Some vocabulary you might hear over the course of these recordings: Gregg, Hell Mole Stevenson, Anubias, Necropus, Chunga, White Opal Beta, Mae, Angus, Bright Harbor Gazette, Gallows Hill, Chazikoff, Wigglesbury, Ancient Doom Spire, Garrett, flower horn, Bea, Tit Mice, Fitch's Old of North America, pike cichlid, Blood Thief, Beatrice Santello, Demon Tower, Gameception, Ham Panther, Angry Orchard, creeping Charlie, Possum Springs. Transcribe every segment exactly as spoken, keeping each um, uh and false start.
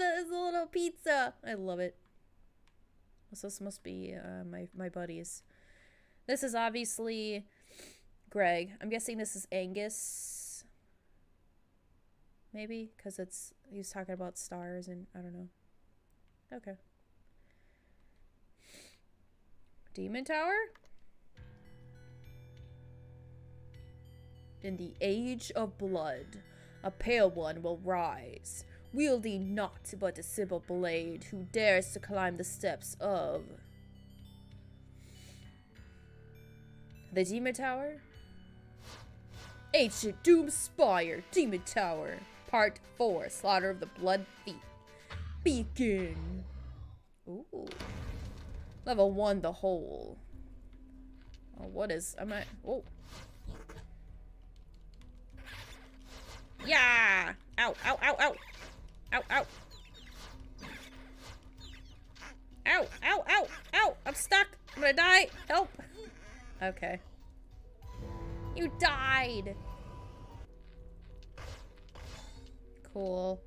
at this little pizza. I love it. So this must be uh, my, my buddies. This is obviously Gregg. I'm guessing this is Angus. Maybe? Because it's he's talking about stars and I don't know. Okay. Demon Tower? In the age of blood, a pale one will rise, wielding naught but a simple blade, who dares to climb the steps of the Demon Tower? Ancient Doom Spire, Demon Tower, Part four, Slaughter of the Blood Thief. Begin! Ooh. Level one, the hole. Oh, what is, am I, oh. Yeah! Ow, ow, ow, ow! Ow, ow! Ow, ow, ow, ow! I'm stuck! I'm gonna die! Help! Okay. You died! Cool.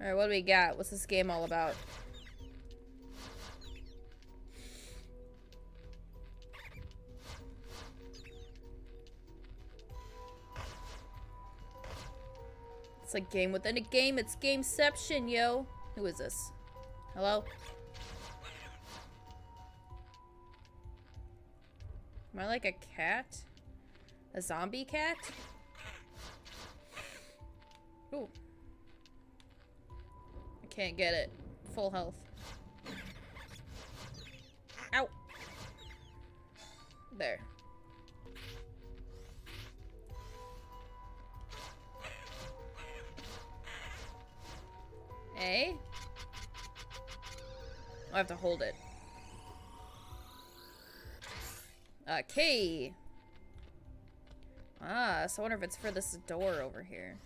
Alright, what do we got? What's this game all about? It's a game within a game. It's Gameception, yo. Who is this? Hello? Am I like a cat? A zombie cat? Ooh. I can't get it. Full health. Ow. There. Eh? I have to hold it. Okay. Ah, so I wonder if it's for this door over here.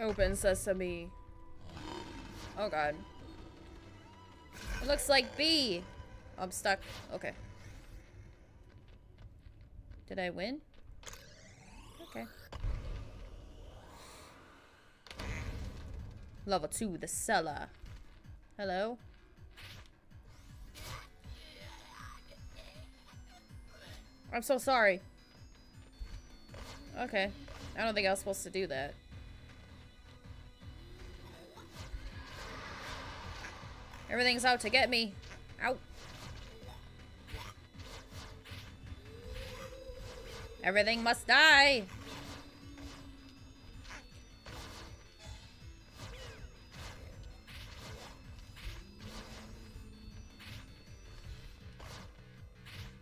Open sesame. Oh god. It looks like Bea. I'm stuck. Okay. Did I win? Okay. Level two, the cellar. Hello? I'm so sorry. Okay. I don't think I was supposed to do that. Everything's out to get me. Ow. Everything must die!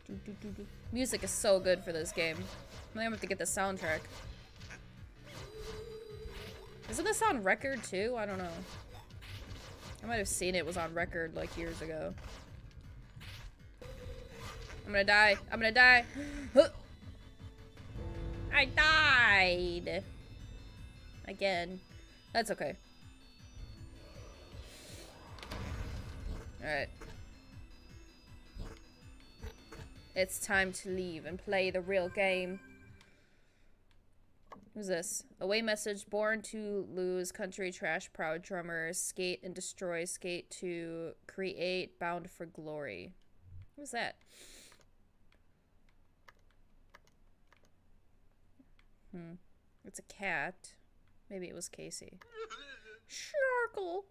Do, do, do, do. Music is so good for this game. I'm gonna have to get the soundtrack. Isn't this on record too? I don't know. I might have seen it was on record like years ago. I'm gonna die. I'm gonna die. Huh. I died! Again. That's okay. Alright. It's time to leave and play the real game. Who's this? Away message, born to lose, country trash, proud drummer, skate and destroy, skate to create, bound for glory. Who's that? Hmm. It's a cat. Maybe it was Casey. Sharkle!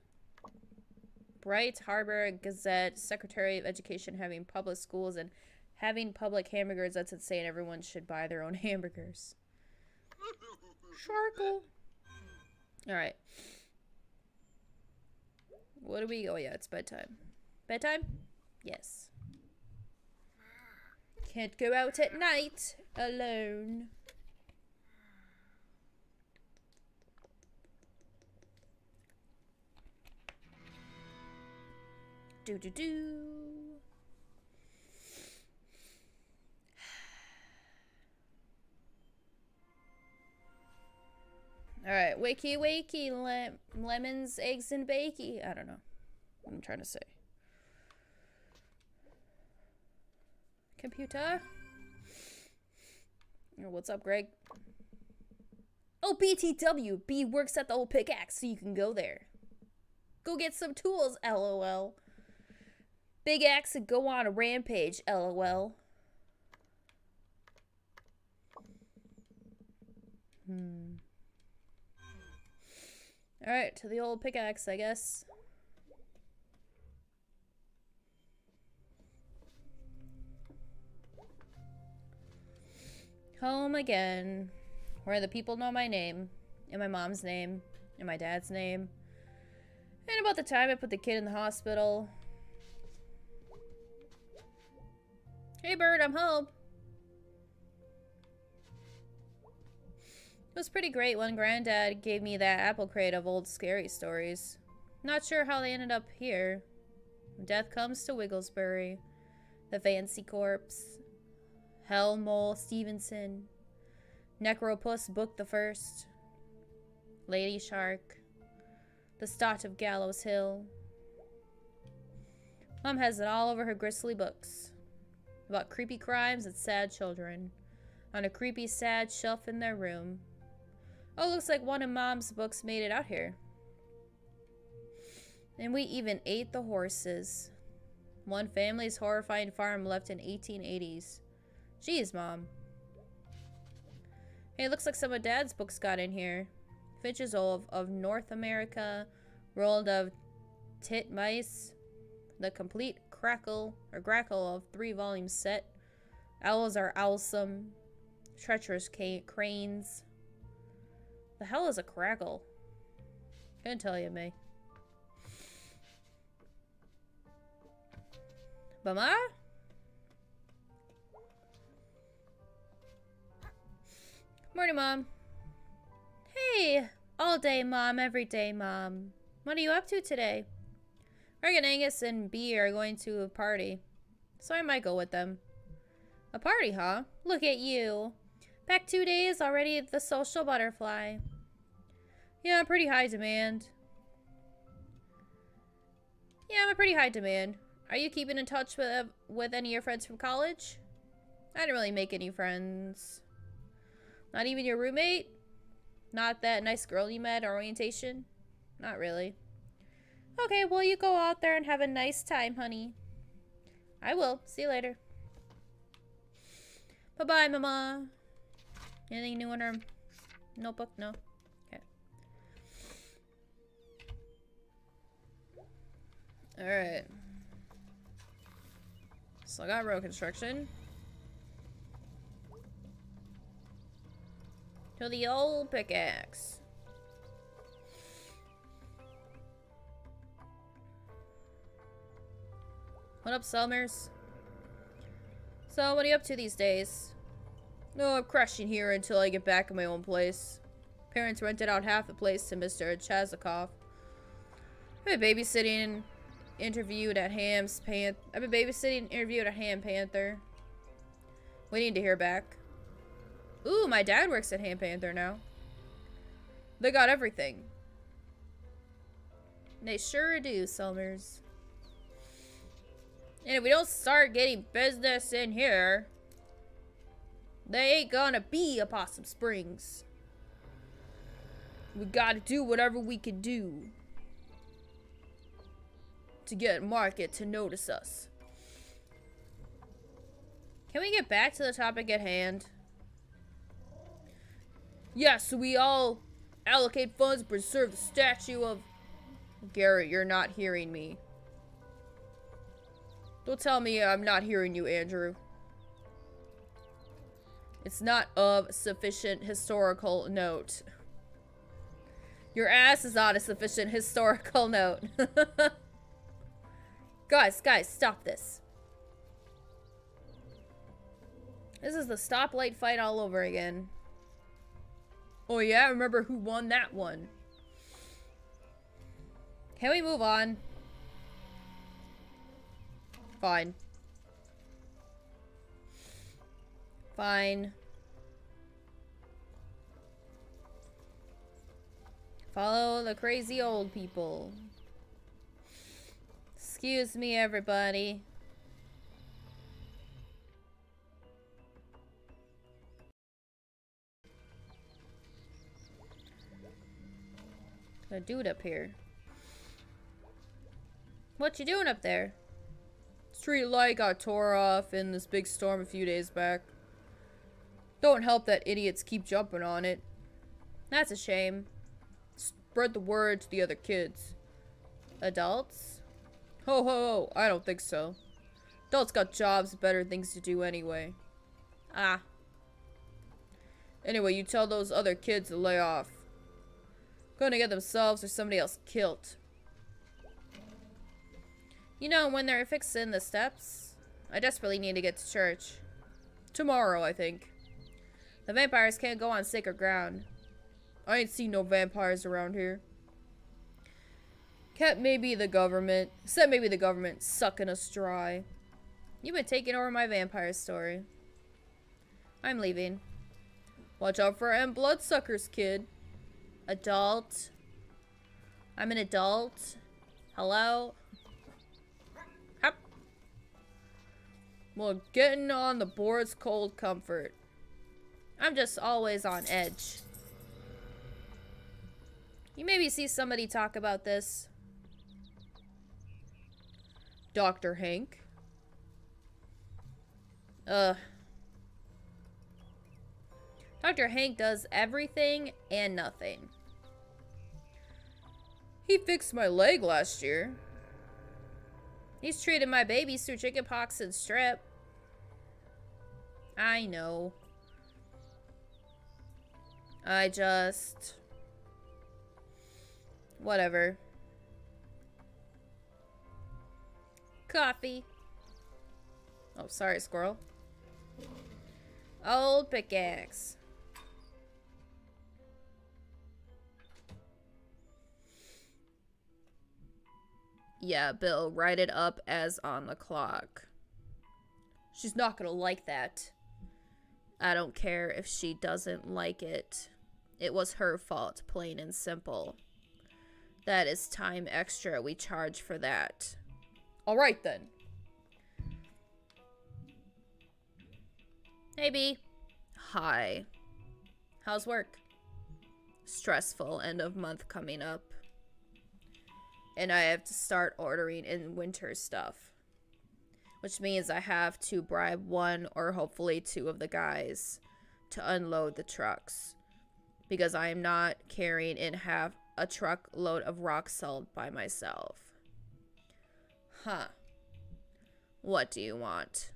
Bright Harbor Gazette, Secretary of Education, having public schools and having public hamburgers. That's insane. Everyone should buy their own hamburgers. Sharkle! Alright. What do we... Oh yeah, it's bedtime. Bedtime? Yes. Can't go out at night alone. Do do do. All right, wakey wakey, lem lemons, eggs, and bakey. I don't know what I'm trying to say. Computer. What's up, Greg? Oh, B T W. B works at the old pickaxe, so you can go there. Go get some tools, L O L. Big axe and go on a rampage, L O L. Hmm. Alright, to the old pickaxe, I guess. Home again, where the people know my name, and my mom's name, and my dad's name, and about the time I put the kid in the hospital. Hey bird, I'm home. It was pretty great when Granddad gave me that apple crate of old scary stories. Not sure how they ended up here. Death comes to Wigglesbury. The Fancy Corpse. Hell Mole Stevenson. Necropus Book the First. Lady Shark. The Stot of Gallows Hill. Mom has it all over her gristly books. About creepy crimes and sad children. On a creepy, sad shelf in their room. Oh, looks like one of Mom's books made it out here. And we even ate the horses. One family's horrifying farm left in eighteen eighties. Jeez, Mom. Hey, looks like some of Dad's books got in here. Fitch's Old of North America, World of Tit Mice, The Complete Crackle or Grackle of Three Volume Set, Owls Are Owlsome, Treacherous Cranes. The hell is a crackle? Couldn't tell you, Mae. Mama? Morning, Mom. Hey! All day, Mom. Every day, Mom. What are you up to today? Greg and Angus and Bea are going to a party. So I might go with them. A party, huh? Look at you. Back two days, already the social butterfly. Yeah, pretty high demand. Yeah, I'm a pretty high demand. Are you keeping in touch with, uh, with any of your friends from college? I didn't really make any friends. Not even your roommate? Not that nice girl you met at orientation? Not really. Okay, well, you go out there and have a nice time, honey. I will. See you later. Bye-bye, Mama. Anything new in her notebook? No? Okay. Alright. So I got road construction. To the old pickaxe. What up, Selmers? So, what are you up to these days? No, oh, I'm crashing here until I get back in my own place. Parents rented out half the place to Mister Chazikoff. I've been babysitting and interviewed at Ham's Panther. I've been babysitting and interviewed at Ham Panther. We need to hear back. Ooh, my dad works at Ham Panther now. They got everything. They sure do, Selmers. And if we don't start getting business in here, they ain't gonna be a Possum Springs. We gotta do whatever we can do to get market to notice us. Can we get back to the topic at hand? Yes, we all allocate funds to preserve the statue of... Garrett, you're not hearing me. Don't tell me I'm not hearing you, Andrew. It's not of sufficient historical note. Your ass is not a sufficient historical note. Guys, guys, stop this. This is the stoplight fight all over again. Oh yeah, I remember who won that one. Can we move on? Fine. Fine. Follow the crazy old people. Excuse me, everybody. a dude up here. What you doing up there? Street light got tore off in this big storm a few days back. Don't help that idiots keep jumping on it. That's a shame. Spread the word to the other kids. Adults? Ho ho ho, I don't think so. Adults got jobs and better things to do anyway. Ah. Anyway, you tell those other kids to lay off. Gonna get themselves or somebody else killed. You know, when they're fixing the steps, I desperately need to get to church. Tomorrow, I think. The vampires can't go on sacred ground. I ain't seen no vampires around here. Except maybe the government. Except maybe the government sucking us dry. You've been taking over my vampire story. I'm leaving. Watch out for them bloodsuckers, kid. Adult. I'm an adult. Hello? Hop. Well, getting on the board's cold comfort. I'm just always on edge. You maybe see somebody talk about this. Doctor Hank. Ugh. Doctor Hank does everything and nothing. He fixed my leg last year. He's treated my babies through chickenpox and strep. I know. I just... Whatever. Coffee. Oh, sorry, squirrel. Old pickaxe. Yeah, Bill, write it up as on the clock. She's not gonna like that. I don't care if she doesn't like it. It was her fault, plain and simple. That is time extra. We charge for that. All right, then. Hey, Bea. Hi. How's work? Stressful. End of month coming up. And I have to start ordering in winter stuff. Which means I have to bribe one or hopefully two of the guys to unload the trucks. Because I am not carrying in half a truckload of rock salt by myself. Huh. What do you want?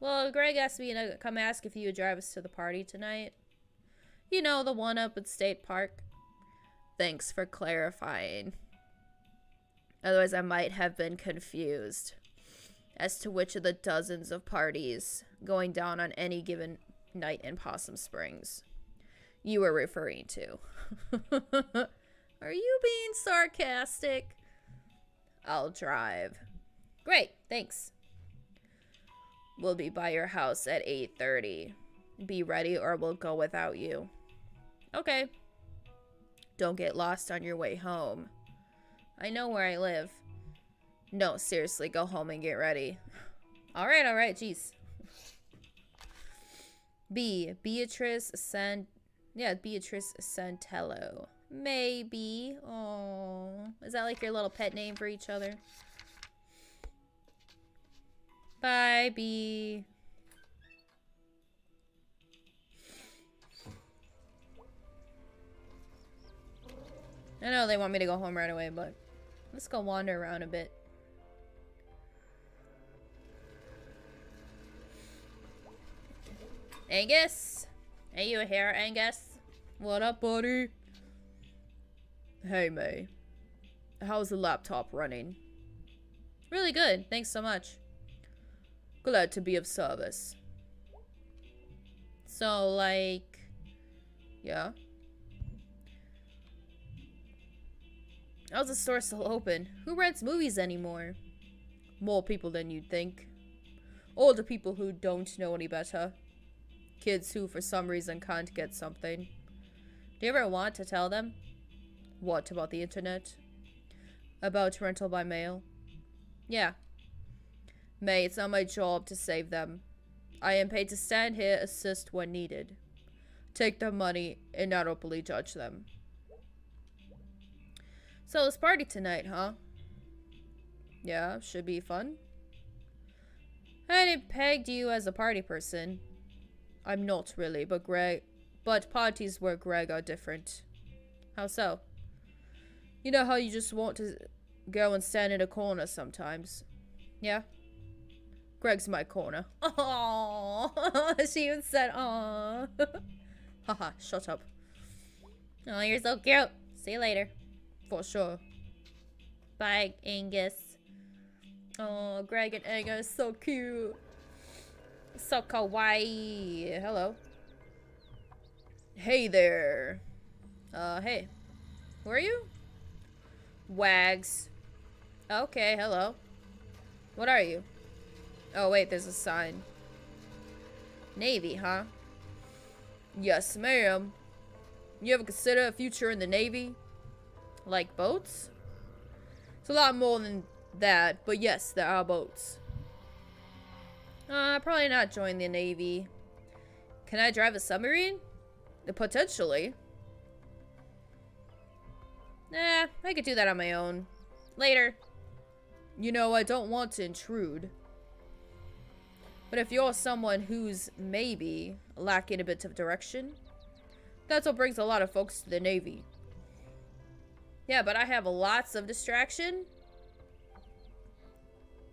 Well, Gregg asked me to come ask if you would drive us to the party tonight. You know, the one up at State Park. Thanks for clarifying. Otherwise, I might have been confused as to which of the dozens of parties going down on any given night in Possum Springs you were referring to. Are you being sarcastic? I'll drive. Great, thanks. We'll be by your house at eight thirty. Be ready or we'll go without you. Okay. Don't get lost on your way home. I know where I live. No, seriously, go home and get ready. Alright, alright, jeez. Bea. Beatrice San... Yeah, Beatrice Santello. Maybe. Oh, is that like your little pet name for each other? Bye, Bea. I know they want me to go home right away, but let's go wander around a bit. Angus? Are you here, Angus? What up, buddy? Hey, Mae. How's the laptop running? Really good. Thanks so much. Glad to be of service. So, like... Yeah? How's the store still open? Who rents movies anymore? More people than you'd think. Older people who don't know any better. Kids who, for some reason, can't get something. Do you ever want to tell them? What about the internet? About rental by mail? Yeah. May, it's not my job to save them. I am paid to stand here, assist when needed. Take their money and not openly judge them. So let's party tonight, huh? Yeah, should be fun. I didn't peg you as a party person. I'm not really, but Gregg... But parties where Gregg are different. How so? You know how you just want to go and stand in a corner sometimes? Yeah? Gregg's my corner. Aww! She even said aww. Haha, shut up. Oh, you're so cute. See you later. For sure. Bye, Angus. Oh, Gregg and Angus, so cute. So kawaii. Hello. Hey there. Uh, hey. Who are you? Wags. Okay, hello. What are you? Oh, wait, there's a sign. Navy, huh? Yes, ma'am. You ever consider a future in the Navy? Like boats? It's a lot more than that, but yes, there are boats. Uh, probably not join the Navy. Can I drive a submarine? Potentially. Nah, I could do that on my own. Later. You know, I don't want to intrude. But if you're someone who's maybe lacking a bit of direction, that's what brings a lot of folks to the Navy. Yeah, but I have lots of distraction.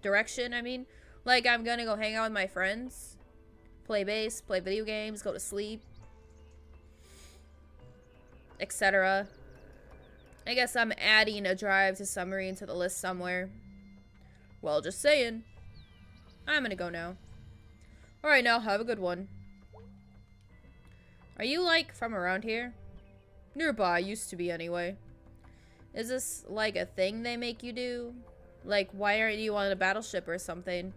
Direction, I mean. Like, I'm gonna go hang out with my friends. Play bass, play video games, go to sleep. Etc. I guess I'm adding a drive to submarine to the list somewhere. Well, just saying. I'm gonna go now. Alright, now, have a good one. Are you, like, from around here? Nearby, used to be anyway. Is this, like, a thing they make you do? Like, why aren't you on a battleship or something?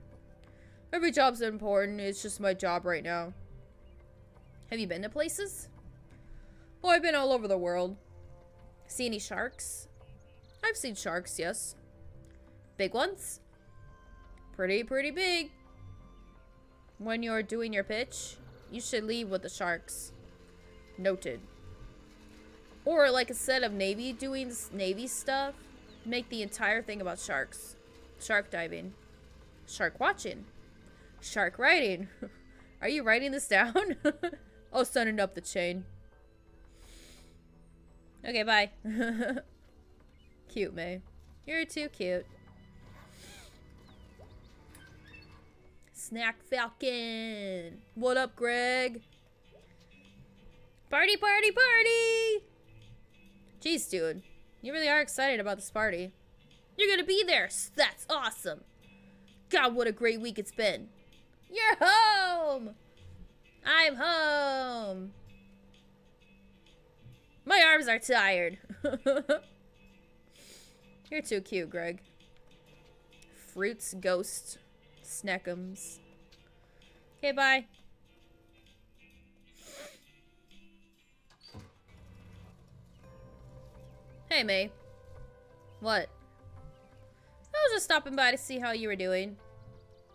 Every job's important, it's just my job right now. Have you been to places? Oh, I've been all over the world. See any sharks? I've seen sharks, yes. Big ones? Pretty, pretty big. When you're doing your pitch, you should leave with the sharks. Noted. Or, like, instead of Navy doing Navy stuff, make the entire thing about sharks. Shark diving. Shark watching. Shark riding. Are you writing this down? Oh, sending up the chain. Okay, bye. Cute, Mae. You're too cute. Snack Falcon. What up, Gregg? Party, party, party! Jeez, dude. You really are excited about this party. You're gonna be there! That's awesome! God, what a great week it's been. You're home! I'm home! My arms are tired. You're too cute, Gregg. Fruits, ghosts, snackums. Okay, bye. Hey, Mae. What? I was just stopping by to see how you were doing.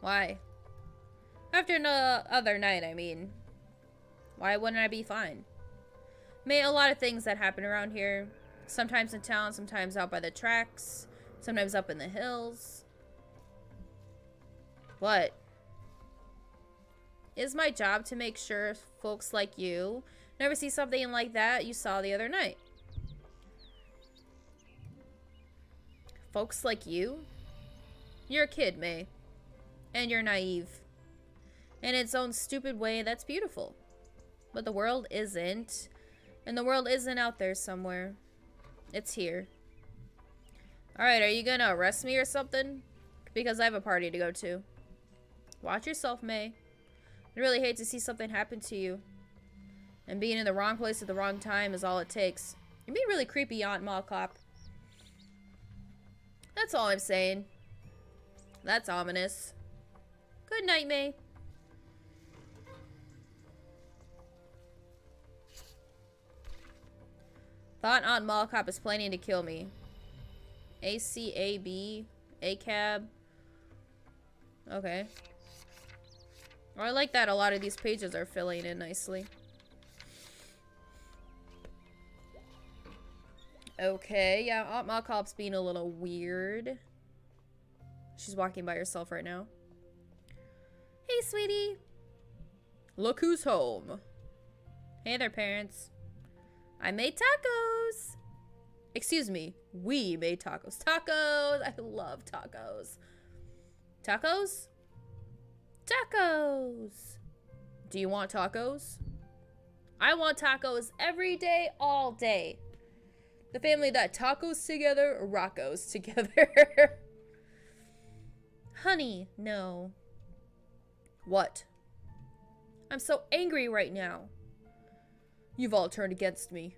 Why? After no other night, I mean. Why wouldn't I be fine? Mae, a lot of things that happen around here. Sometimes in town, sometimes out by the tracks, sometimes up in the hills. What? It's my job to make sure folks like you never see something like that you saw the other night. Folks like you? You're a kid, Mae. And you're naive. In its own stupid way, that's beautiful. But the world isn't. And the world isn't out there somewhere. It's here. Alright, are you gonna arrest me or something? Because I have a party to go to. Watch yourself, Mae. I'd really hate to see something happen to you. And being in the wrong place at the wrong time is all it takes. You're being really creepy, Aunt Mall Cop. That's all I'm saying. That's ominous. Good night, Mae. Thought Aunt Mall Cop is planning to kill me. A C A B. A C A B. Okay. Oh, I like that a lot of these pages are filling in nicely. Okay, yeah, Aunt Mocop's being a little weird. She's walking by herself right now. Hey, sweetie. Look who's home. Hey there, parents. I made tacos. Excuse me, we made tacos. Tacos! I love tacos. Tacos? Tacos! Do you want tacos? I want tacos every day, all day. The family that tacos together, rockos together. Honey, no. What? I'm so angry right now. You've all turned against me.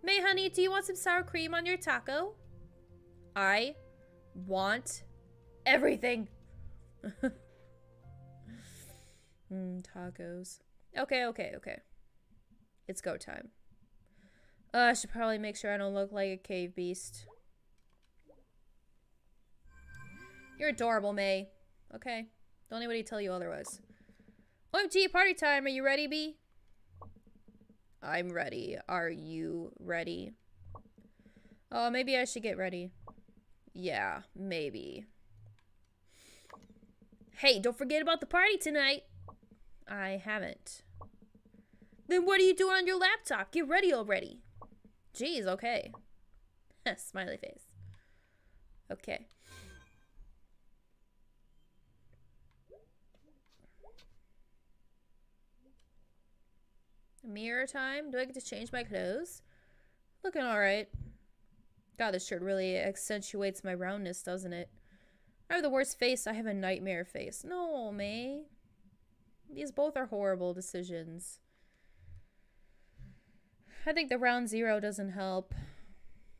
May, honey, do you want some sour cream on your taco? I want everything. mm, tacos. Okay, okay, okay. It's go time. Uh, I should probably make sure I don't look like a cave beast. You're adorable, May. Okay. Don't anybody tell you otherwise. O M G, party time. Are you ready, Bea? I'm ready. Are you ready? Oh, maybe I should get ready. Yeah, maybe. Hey, don't forget about the party tonight. I haven't. Then what are you doing on your laptop? Get ready already. Jeez, okay. Smiley face. Okay. Mirror time. Do I get to change my clothes? Looking alright. God, this shirt really accentuates my roundness, doesn't it? I have the worst face. I have a nightmare face. No, May. These both are horrible decisions. I think the round zero doesn't help.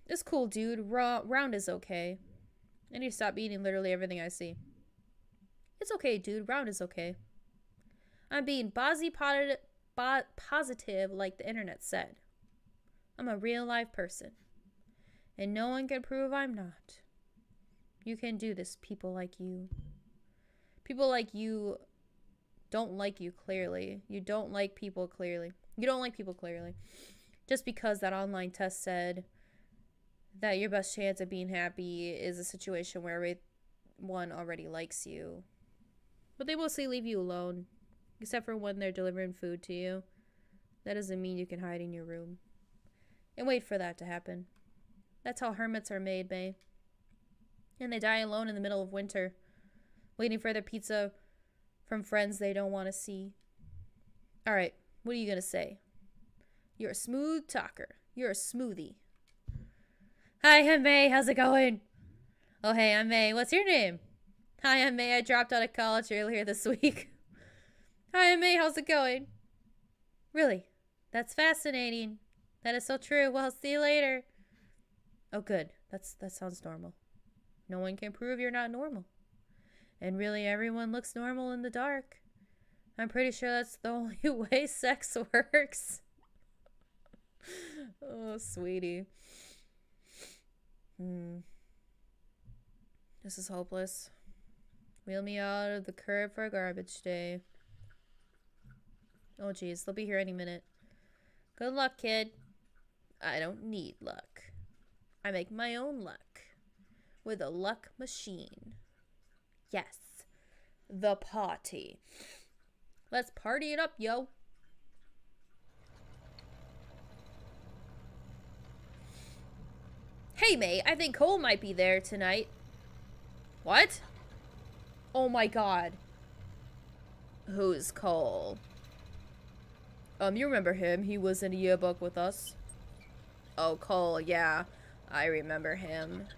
It's cool, dude. Ra- round is okay. I need to stop eating literally everything I see. It's okay, dude. Round is okay. I'm being bossy potted... But positive, like the internet said. I'm a real live person. And no one can prove I'm not. You can do this, people like you. People like you don't like you, clearly. You don't like people, clearly. You don't like people, clearly. Just because that online test said that your best chance of being happy is a situation where everyone already likes you. But they mostly leave you alone. Except for when they're delivering food to you. That doesn't mean you can hide in your room. And wait for that to happen. That's how hermits are made, Mae. And they die alone in the middle of winter. Waiting for their pizza from friends they don't want to see. Alright, what are you going to say? You're a smooth talker. You're a smoothie. Hi, I'm Mae. How's it going? Oh, hey, I'm Mae. What's your name? Hi, I'm Mae. I dropped out of college earlier this week. Hi, Mae, how's it going? Really? That's fascinating. That is so true. Well, see you later. Oh, good. That's that sounds normal. No one can prove you're not normal. And really, everyone looks normal in the dark. I'm pretty sure that's the only way sex works. Oh, sweetie. Hmm. This is hopeless. Wheel me out of the curb for a garbage day. Oh, jeez. They'll be here any minute. Good luck, kid. I don't need luck. I make my own luck. With a luck machine. Yes. The party. Let's party it up, yo. Hey, Mae. I think Cole might be there tonight. What? Oh, my God. Who's Cole? Um, you remember him. He was in a yearbook with us. Oh, Cole, yeah. I remember him.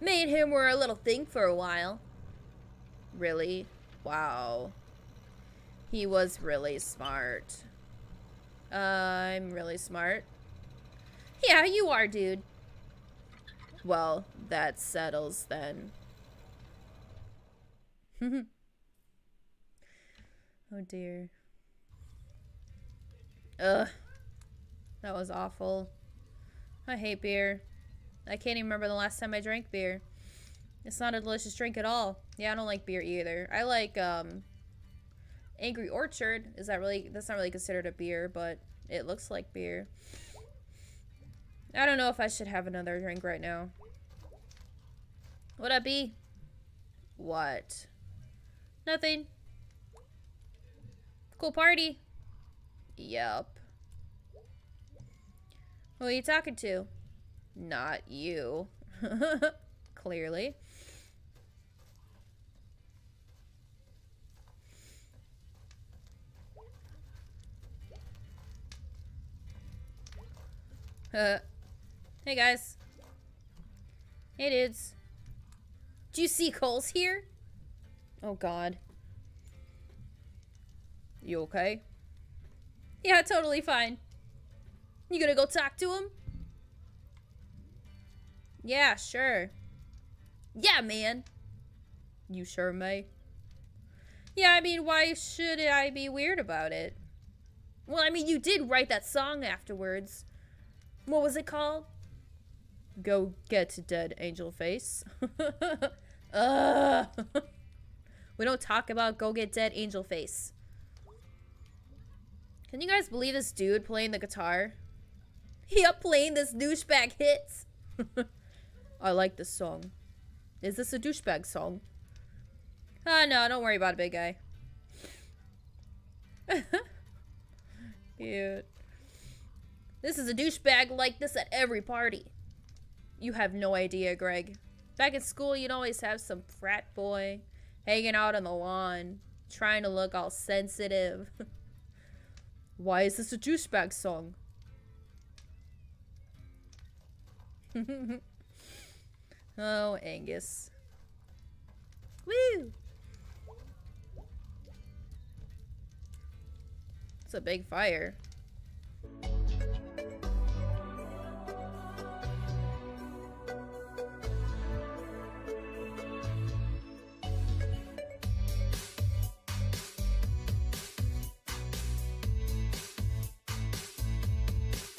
Me and him were a little thing for a while. Really? Wow. He was really smart. Uh, I'm really smart. Yeah, you are, dude. Well, that settles then. Oh, dear. Ugh. That was awful. I hate beer. I can't even remember the last time I drank beer. It's not a delicious drink at all. Yeah, I don't like beer either. I like, um... Angry Orchard. Is that really... That's not really considered a beer, but it looks like beer. I don't know if I should have another drink right now. What up, Bea? What? Nothing. Cool party. Yup. Who are you talking to? Not you. Clearly. Uh, hey guys. Hey dudes. Do you see Cole's here? Oh god. You okay? Yeah, totally fine. You gonna go talk to him? Yeah, sure. Yeah, man. You sure, Mae? Yeah, I mean, why should I be weird about it? Well, I mean, you did write that song afterwards. What was it called? Go Get Dead, Angel Face. uh, we don't talk about Go Get Dead, Angel Face. Can you guys believe this dude playing the guitar? He up playing this douchebag hits. I like this song. Is this a douchebag song? Ah, no, don't worry about it, big guy. Cute. This is a douchebag like this at every party. You have no idea, Gregg. Back in school, you'd always have some frat boy hanging out on the lawn, trying to look all sensitive. Why is this a douchebag song? Oh, Angus. Woo! It's a big fire.